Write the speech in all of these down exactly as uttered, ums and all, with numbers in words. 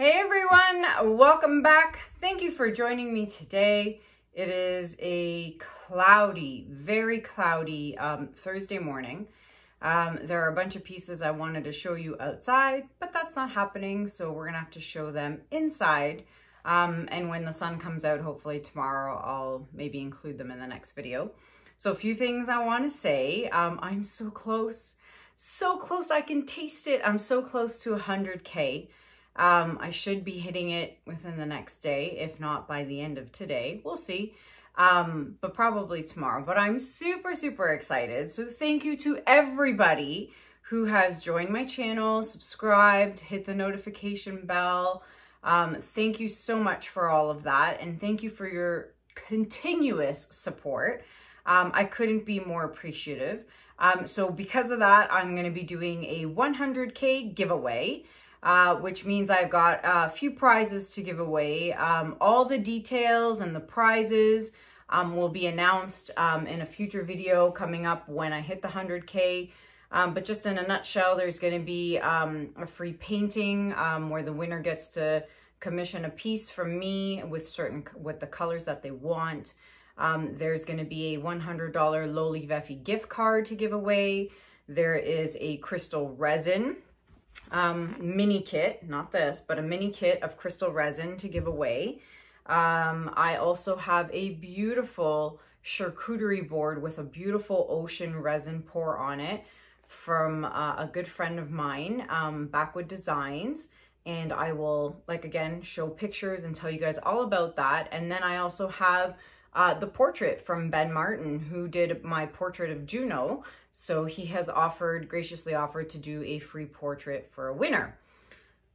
Hey everyone, welcome back. Thank you for joining me today. It is a cloudy, very cloudy um, Thursday morning. Um, there are a bunch of pieces I wanted to show you outside, but that's not happening, so we're gonna have to show them inside. Um, and when the sun comes out, hopefully tomorrow, I'll maybe include them in the next video. So a few things I wanna say. Um, I'm so close, so close, I can taste it. I'm so close to one hundred K. Um, I should be hitting it within the next day, if not by the end of today. We'll see, um, but probably tomorrow. But I'm super, super excited. So thank you to everybody who has joined my channel, subscribed, hit the notification bell. Um, thank you so much for all of that. And thank you for your continuous support. Um, I couldn't be more appreciative. Um, so because of that, I'm going to be doing a one hundred K giveaway. Uh, which means I've got a few prizes to give away. Um, all the details and the prizes um, will be announced um, in a future video coming up when I hit the one hundred K. Um, but just in a nutshell, there's going to be um, a free painting um, where the winner gets to commission a piece from me with certain with the colors that they want. Um, there's going to be a one hundred dollar Lolivefe gift card to give away. There is a Crystal Resin um mini kit, not this, but a mini kit of Crystal Resin to give away. um I also have a beautiful charcuterie board with a beautiful ocean resin pour on it from uh, a good friend of mine, um Backwood Designs, and I will, like, again, show pictures and tell you guys all about that. And then I also have Uh, the portrait from Ben Martin, who did my portrait of Juno. So he has offered, graciously offered to do a free portrait for a winner.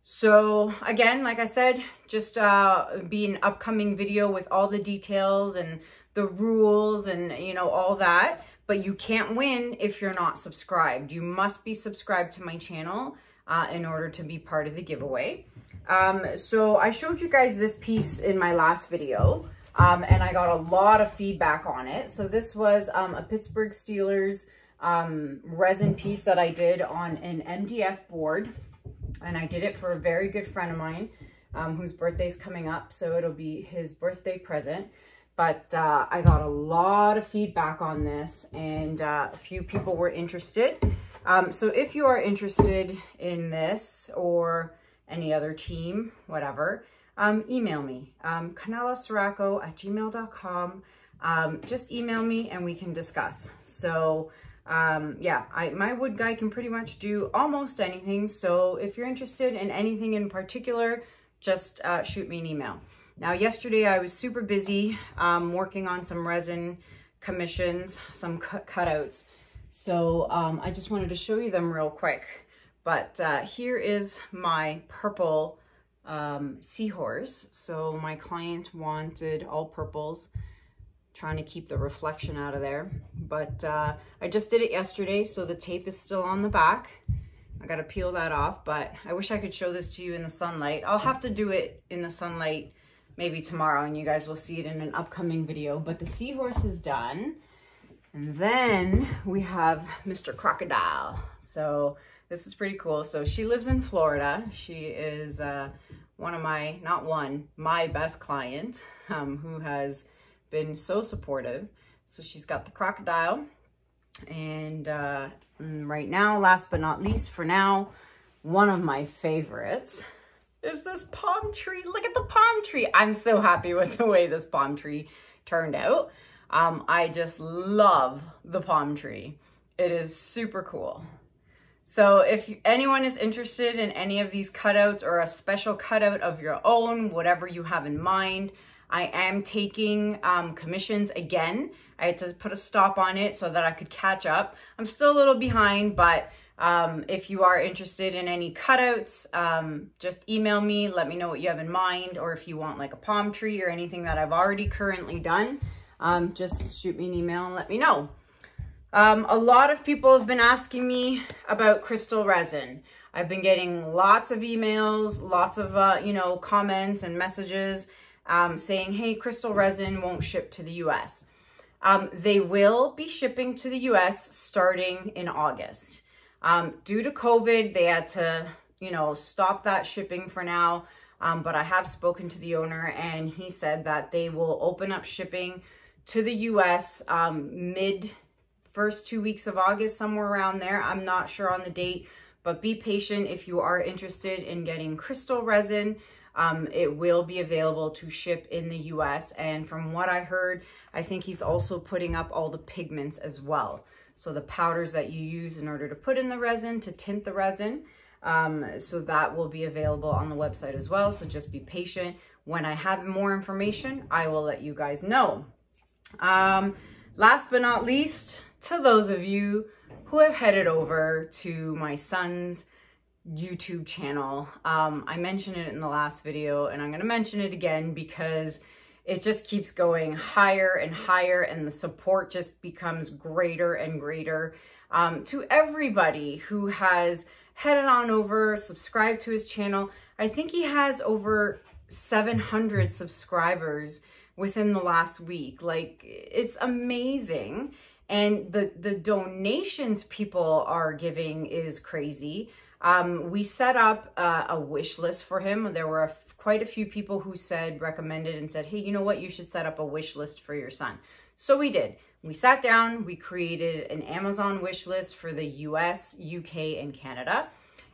So again, like I said, just uh, be an upcoming video with all the details and the rules and, you know, all that. But you can't win if you're not subscribed. You must be subscribed to my channel uh, in order to be part of the giveaway. Um, so I showed you guys this piece in my last video. Um, and I got a lot of feedback on it. So this was um, a Pittsburgh Steelers um, resin piece that I did on an M D F board. And I did it for a very good friend of mine um, whose birthday's coming up. So it'll be his birthday present. But uh, I got a lot of feedback on this, and uh, a few people were interested. Um, so if you are interested in this or any other team, whatever, Um, email me, um, Kanella Ciraco at gmail dot com. Um, just email me and we can discuss. So, um, yeah, I, my wood guy can pretty much do almost anything. So if you're interested in anything in particular, just uh, shoot me an email. Now, yesterday I was super busy um, working on some resin commissions, some cut cutouts. So um, I just wanted to show you them real quick. But uh, here is my purple um seahorse. So my client wanted all purples, trying to keep the reflection out of there, but uh I just did it yesterday, so the tape is still on the back. I gotta peel that off, but I wish I could show this to you in the sunlight. I'll have to do it in the sunlight maybe tomorrow, and you guys will see it in an upcoming video. But the seahorse is done, and then we have Mister Crocodile. So this is pretty cool. So she lives in Florida. She is uh, one of my, not one, my best client, um, who has been so supportive. So she's got the crocodile. And uh, right now, last but not least for now, one of my favorites is this palm tree. Look at the palm tree. I'm so happy with the way this palm tree turned out. Um, I just love the palm tree. It is super cool. So if anyone is interested in any of these cutouts or a special cutout of your own, whatever you have in mind, I am taking um, commissions again. I had to put a stop on it so that I could catch up. I'm still a little behind, but um, if you are interested in any cutouts, um, just email me, let me know what you have in mind, or if you want like a palm tree or anything that I've already currently done, um, just shoot me an email and let me know. Um, a lot of people have been asking me about Crystal Resin. I've been getting lots of emails, lots of, uh, you know, comments and messages um, saying, hey, Crystal Resin won't ship to the U S Um, they will be shipping to the U S starting in August. Um, due to COVID, they had to, you know, stop that shipping for now. Um, but I have spoken to the owner and he said that they will open up shipping to the U S um, mid first two weeks of August, somewhere around there. I'm not sure on the date, but be patient if you are interested in getting crystal resin. Um, it will be available to ship in the U S. And from what I heard, I think he's also putting up all the pigments as well. So the powders that you use in order to put in the resin, to tint the resin. Um, so that will be available on the website as well. So just be patient. When I have more information, I will let you guys know. Um, last but not least, to those of you who have headed over to my son's YouTube channel. Um, I mentioned it in the last video and I'm going to mention it again because it just keeps going higher and higher and the support just becomes greater and greater. Um, to everybody who has headed on over, subscribed to his channel. I think he has over seven hundred subscribers within the last week. Like, it's amazing. And the, the donations people are giving is crazy. Um, we set up uh, a wish list for him. There were a, quite a few people who said, recommended and said, hey, you know what? You should set up a wish list for your son. So we did. We sat down, we created an Amazon wish list for the U S, U K, and Canada.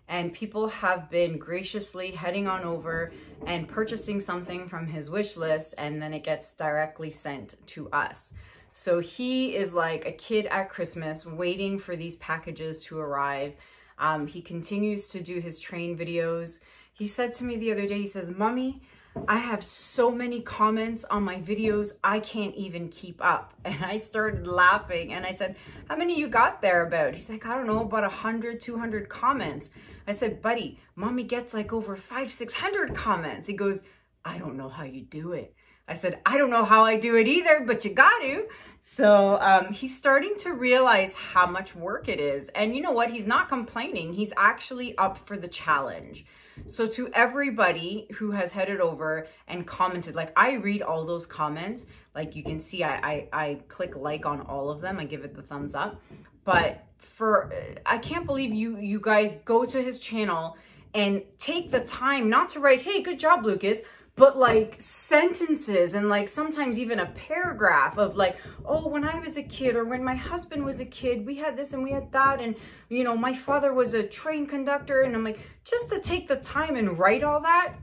And people have been graciously heading on over and purchasing something from his wish list, and then it gets directly sent to us. So he is like a kid at Christmas waiting for these packages to arrive. Um, he continues to do his train videos. He said to me the other day, he says, Mommy, I have so many comments on my videos, I can't even keep up. And I started laughing and I said, how many you got there about? He's like, I don't know, about a hundred, two hundred comments. I said, buddy, Mommy gets like over five, six hundred comments. He goes, I don't know how you do it. I said, I don't know how I do it either, but you got to. So um, he's starting to realize how much work it is. And you know what? He's not complaining. He's actually up for the challenge. So to everybody who has headed over and commented, like I read all those comments, like you can see, I, I, I click like on all of them. I give it the thumbs up. But for, I can't believe you, you guys go to his channel and take the time not to write, hey, good job, Lucas. But like sentences and like sometimes even a paragraph of like, oh, when I was a kid or when my husband was a kid, we had this and we had that. And, you know, my father was a train conductor. And I'm like, just to take the time and write all that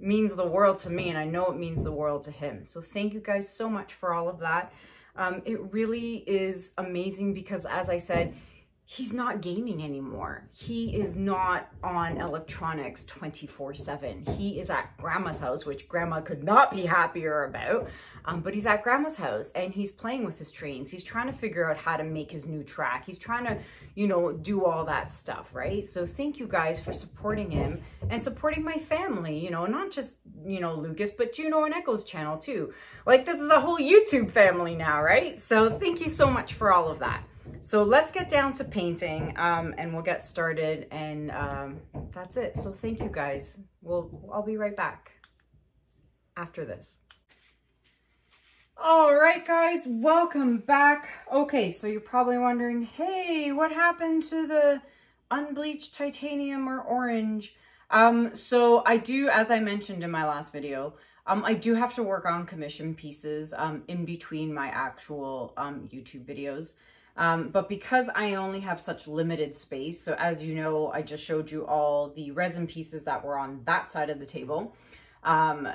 means the world to me. And I know it means the world to him. So thank you guys so much for all of that. Um, it really is amazing because, as I said, he's not gaming anymore. He is not on electronics twenty-four seven. He is at grandma's house, which grandma could not be happier about, um, but he's at grandma's house and he's playing with his trains. He's trying to figure out how to make his new track. He's trying to, you know, do all that stuff, right? So thank you guys for supporting him and supporting my family, you know, not just, you know, Lucas, but Juno and Echo's channel too. Like, this is a whole YouTube family now, right? So thank you so much for all of that. So let's get down to painting um, and we'll get started and um, that's it. So thank you guys. We'll, I'll be right back after this. All right, guys, welcome back. Okay, so you're probably wondering, hey, what happened to the unbleached titanium or orange? Um, so I do, as I mentioned in my last video, Um, I do have to work on commission pieces um, in between my actual um, YouTube videos. Um, but because I only have such limited space, so as you know, I just showed you all the resin pieces that were on that side of the table. Um,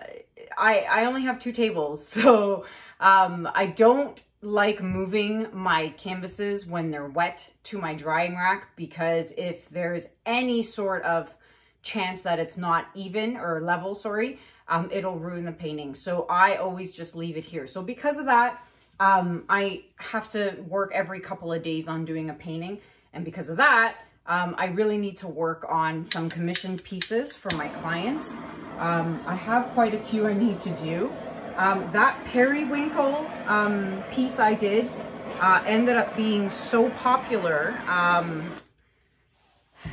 I, I only have two tables, so um, I don't like moving my canvases when they're wet to my drying rack, because if there's any sort of chance that it's not even or level, sorry, um, it'll ruin the painting. So I always just leave it here. So because of that, um, I have to work every couple of days on doing a painting. And because of that, um, I really need to work on some commission pieces for my clients. Um, I have quite a few I need to do. Um, that periwinkle um, piece I did uh, ended up being so popular. Um,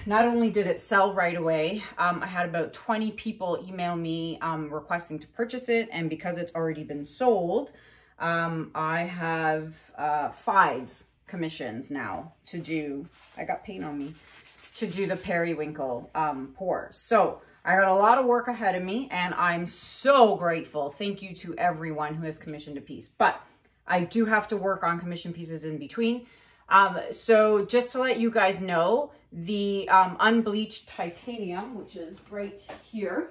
Not only did it sell right away, um, I had about twenty people email me um, requesting to purchase it. And because it's already been sold, um, I have uh, five commissions now to do. I got paint on me. to do the periwinkle um, pours. So I got a lot of work ahead of me, and I'm so grateful. Thank you to everyone who has commissioned a piece, but I do have to work on commission pieces in between. Um, so just to let you guys know, the um, unbleached titanium, which is right here,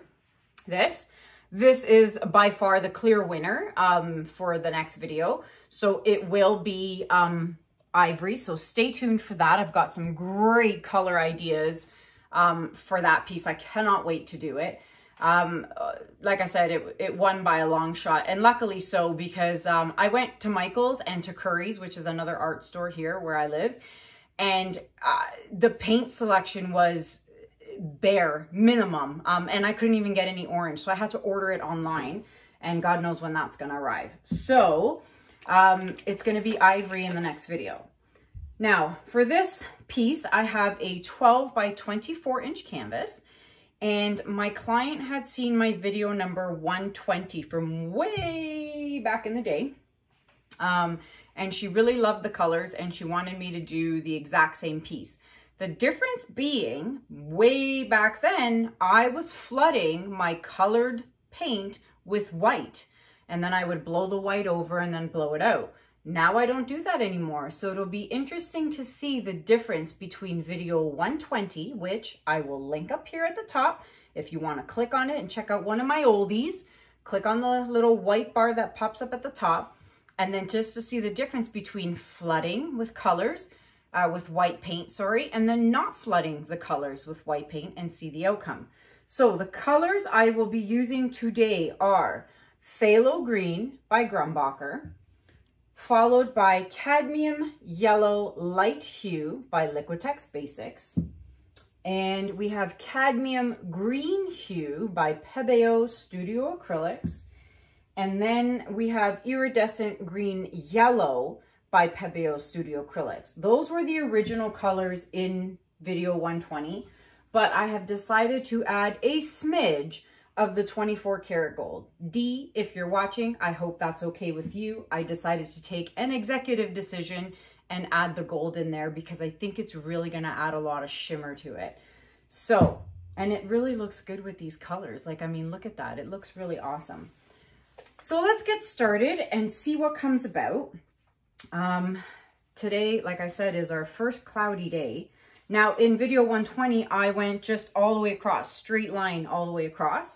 this, this is by far the clear winner um, for the next video. So it will be um, ivory. So stay tuned for that. I've got some great color ideas Um, for that piece. I cannot wait to do it. Um, like I said, it, it won by a long shot, and luckily so, because um, I went to Michael's and to Curry's, which is another art store here where I live, and uh, the paint selection was bare minimum, um, and I couldn't even get any orange, so I had to order it online, and God knows when that's gonna arrive. So um, it's gonna be ivory in the next video. Now, for this piece, I have a twelve by twenty-four inch canvas, and my client had seen my video number one twenty from way back in the day, um, and she really loved the colors, and she wanted me to do the exact same piece. The difference being, way back then, I was flooding my colored paint with white, and then I would blow the white over and then blow it out. Now I don't do that anymore. So it'll be interesting to see the difference between video one twenty, which I will link up here at the top. If you want to click on it and check out one of my oldies, click on the little white bar that pops up at the top. And then just to see the difference between flooding with colors, uh, with white paint, sorry, and then not flooding the colors with white paint, and see the outcome. So the colors I will be using today are Phthalo Green by Grumbacher, followed by Cadmium Yellow Light Hue by Liquitex Basics. And we have Cadmium Green Hue by Pebeo Studio Acrylics. And then we have Iridescent Green Yellow by Pebeo Studio Acrylics. Those were the original colors in video one twenty, but I have decided to add a smidge of the twenty-four karat gold. D, if you're watching, I hope that's okay with you. I decided to take an executive decision and add the gold in there because I think it's really gonna add a lot of shimmer to it. So, and it really looks good with these colors. Like, I mean, look at that. It looks really awesome. So let's get started and see what comes about. Um, today, like I said, is our first cloudy day. Now in video one twenty, I went just all the way across, straight line all the way across.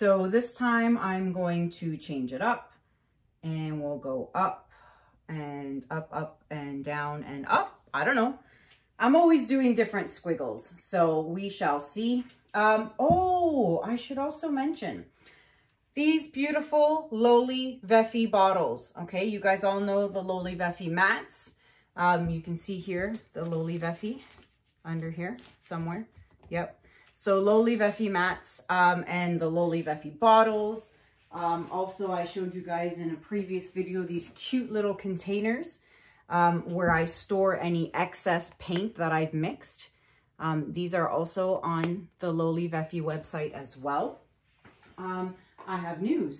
So this time I'm going to change it up, and we'll go up and up, up and down and up. I don't know. I'm always doing different squiggles, so we shall see. Um, oh, I should also mention these beautiful Lolivefe bottles. Okay, you guys all know the Lolivefe mats. Um, you can see here the Lolivefe under here somewhere. Yep. So Lolivefe mats um, and the Lolivefe bottles. Um, also, I showed you guys in a previous video these cute little containers um, where I store any excess paint that I've mixed. Um, these are also on the Lolivefe website as well. Um, I have news.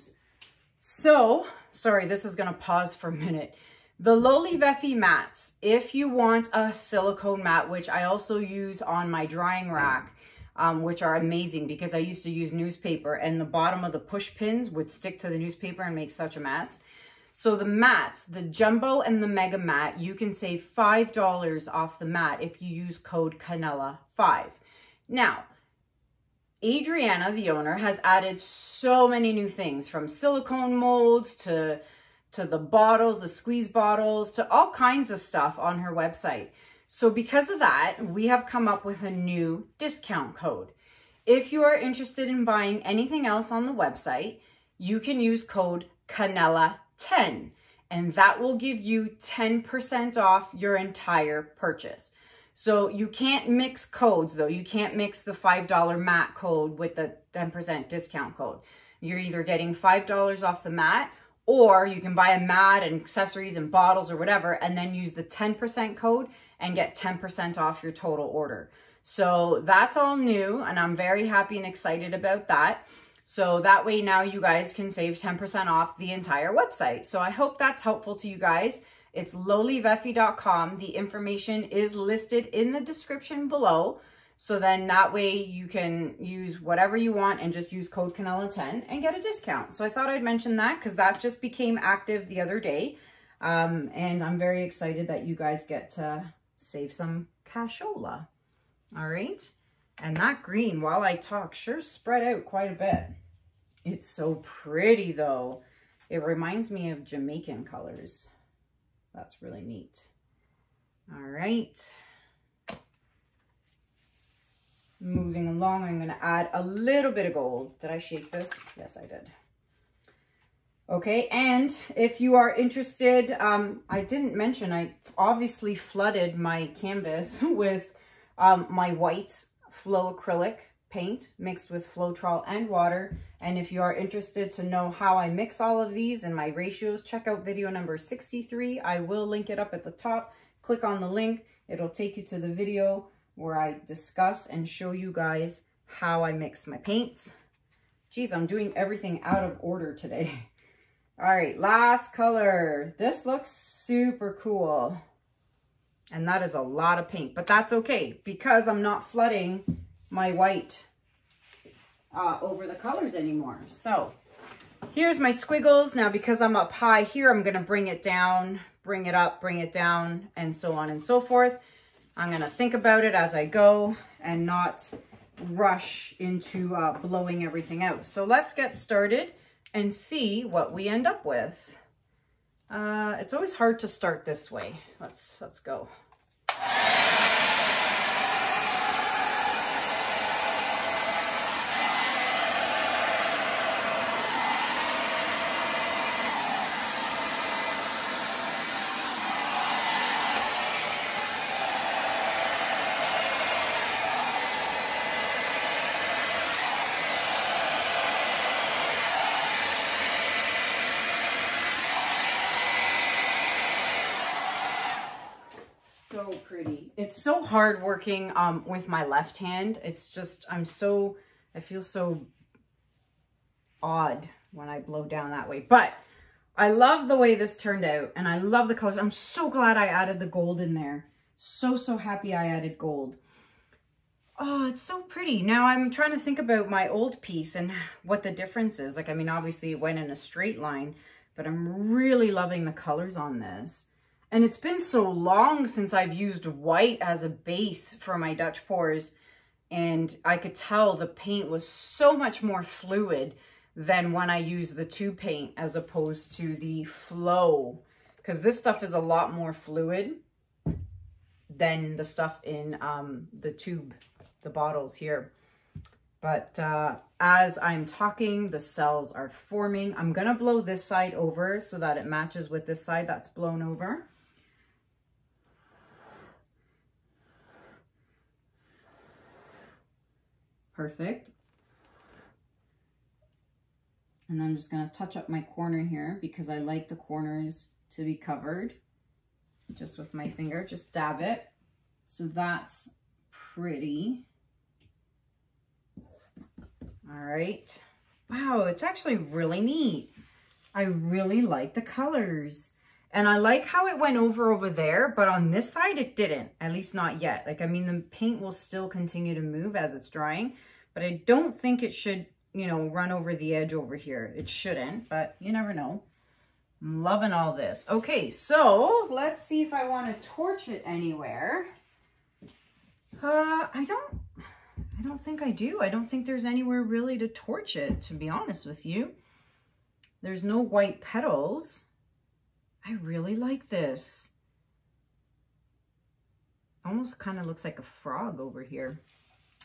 So, sorry, this is going to pause for a minute. The Lolivefe mats, if you want a silicone mat, which I also use on my drying rack, um, which are amazing because I used to use newspaper and the bottom of the push pins would stick to the newspaper and make such a mess. So the mats, the jumbo and the mega mat, you can save five dollars off the mat if you use code Kanella five. Now, Adriana, the owner, has added so many new things, from silicone molds to to the bottles, the squeeze bottles, to all kinds of stuff on her website. So because of that, we have come up with a new discount code. If you are interested in buying anything else on the website, you can use code Kanella ten, and that will give you ten percent off your entire purchase. So you can't mix codes though. You can't mix the five dollar mat code with the ten percent discount code. You're either getting five dollars off the mat, or you can buy a mat and accessories and bottles or whatever, and then use the ten percent code and get ten percent off your total order. So that's all new, and I'm very happy and excited about that. So that way now you guys can save ten percent off the entire website. So I hope that's helpful to you guys. It's lolivefe dot com. The information is listed in the description below. So then that way you can use whatever you want and just use code Kanella ten and get a discount. So I thought I'd mention that because that just became active the other day. Um, and I'm very excited that you guys get to save some cashola. All right. And that green, while I talk, sure spread out quite a bit. It's so pretty though. It reminds me of Jamaican colors. That's really neat. All right. Moving along, I'm going to add a little bit of gold. Did I shake this? Yes, I did. Okay, and if you are interested, um, I didn't mention, I obviously flooded my canvas with um, my white flow acrylic paint mixed with Floetrol and water. And if you are interested to know how I mix all of these and my ratios, check out video number sixty-three. I will link it up at the top. Click on the link. It'll take you to the video where I discuss and show you guys how I mix my paints. Geez, I'm doing everything out of order today. All right, last color. This looks super cool. And that is a lot of pink, but that's okay because I'm not flooding my white uh, over the colors anymore. So here's my squiggles. Now, because I'm up high here, I'm gonna bring it down, bring it up, bring it down, and so on and so forth. I'm going to think about it as I go and not rush into uh, blowing everything out. So let's get started and see what we end up with. Uh, it's always hard to start this way. Let's, let's go. It's so hard working um, with my left hand. It's just, I'm so, I feel so odd when I blow down that way. But I love the way this turned out and I love the colors. I'm so glad I added the gold in there. So, so happy I added gold. Oh, it's so pretty. Now I'm trying to think about my old piece and what the difference is. Like, I mean, obviously it went in a straight line, but I'm really loving the colors on this. And it's been so long since I've used white as a base for my Dutch pours. And I could tell the paint was so much more fluid than when I used the tube paint as opposed to the flow. Because this stuff is a lot more fluid than the stuff in um, the tube, the bottles here. But uh, as I'm talking, the cells are forming. I'm going to blow this side over so that it matches with this side that's blown over. Perfect. And I'm just going to touch up my corner here because I like the corners to be covered just with my finger, just dab it. So that's pretty. All right. Wow. It's actually really neat. I really like the colors and I like how it went over over there, but on this side it didn't, at least not yet. Like, I mean, the paint will still continue to move as it's drying, but I don't think it should, you know, run over the edge over here. It shouldn't, but you never know. I'm loving all this. Okay. So let's see if I want to torch it anywhere. Uh, I don't, I don't think I do. I don't think there's anywhere really to torch it, to be honest with you. There's no white petals. I really like this. Almost kind of looks like a frog over here.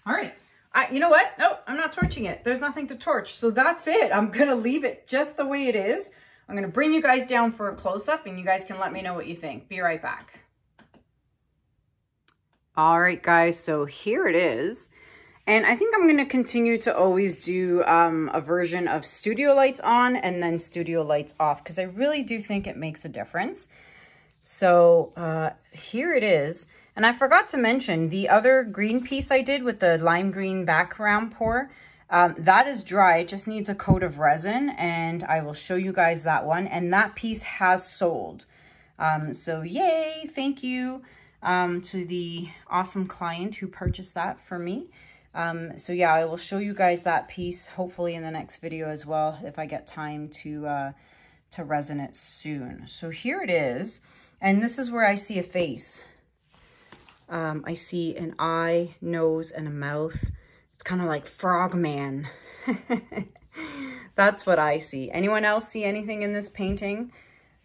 All right. I, you know what? No, I'm not torching it. There's nothing to torch. So that's it. I'm going to leave it just the way it is. I'm going to bring you guys down for a close-up and you guys can let me know what you think. Be right back. All right, guys. So here it is. And I think I'm going to continue to always do um, a version of studio lights on and then studio lights off because I really do think it makes a difference. So uh, here it is. And I forgot to mention the other green piece I did with the lime green background pour. Um, that is dry. It just needs a coat of resin and I will show you guys that one. And that piece has sold. Um, so yay, thank you. um, to the awesome client who purchased that for me. Um, so yeah, I will show you guys that piece hopefully in the next video as well, if I get time to, uh, to resin it soon. So here it is. And this is where I see a face. Um, I see an eye, nose, and a mouth. It's kind of like Frogman. That's what I see. Anyone else see anything in this painting?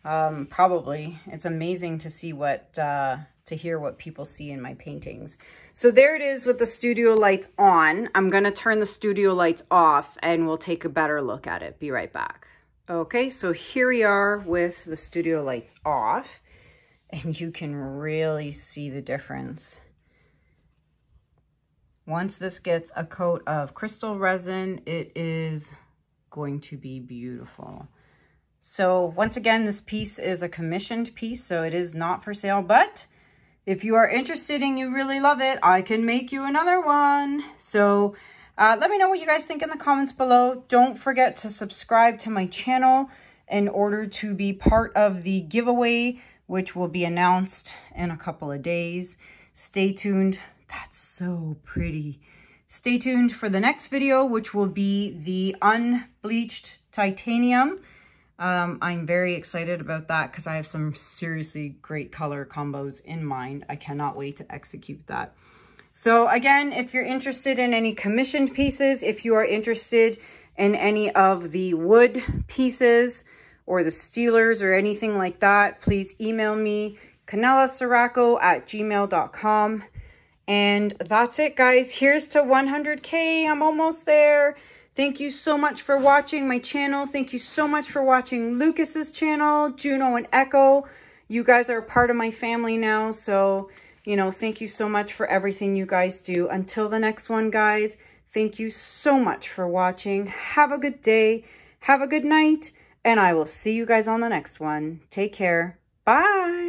Um, probably. It's amazing to see what, uh, to hear what people see in my paintings. So there it is with the studio lights on. I'm going to turn the studio lights off and we'll take a better look at it. Be right back. Okay, so here we are with the studio lights off. And you can really see the difference. Once this gets a coat of crystal resin, it is going to be beautiful. So once again, this piece is a commissioned piece, so it is not for sale. But if you are interested and you really love it, I can make you another one. So uh, let me know what you guys think in the comments below. Don't forget to subscribe to my channel in order to be part of the giveaway, which will be announced in a couple of days. Stay tuned. That's so pretty. Stay tuned for the next video, which will be the unbleached titanium. Um, I'm very excited about that because I have some seriously great color combos in mind. I cannot wait to execute that. So again, if you're interested in any commissioned pieces, if you are interested in any of the wood pieces, or the Steelers or anything like that, please email me, Kanella Ciraco at gmail dot com. And that's it, guys. Here's to one hundred K. I'm almost there. Thank you so much for watching my channel. Thank you so much for watching Lucas's channel, Juno and Echo. You guys are part of my family now. So, you know, thank you so much for everything you guys do. Until the next one, guys, thank you so much for watching. Have a good day. Have a good night. And I will see you guys on the next one. Take care. Bye.